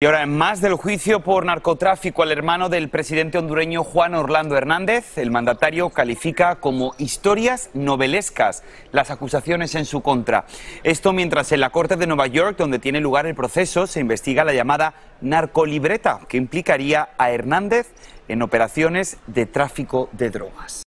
Y ahora, en más del juicio por narcotráfico al hermano del presidente hondureño Juan Orlando Hernández, el mandatario califica como historias novelescas las acusaciones en su contra. Esto mientras en la Corte de Nueva York, donde tiene lugar el proceso, se investiga la llamada narcolibreta, que implicaría a Hernández en operaciones de tráfico de drogas.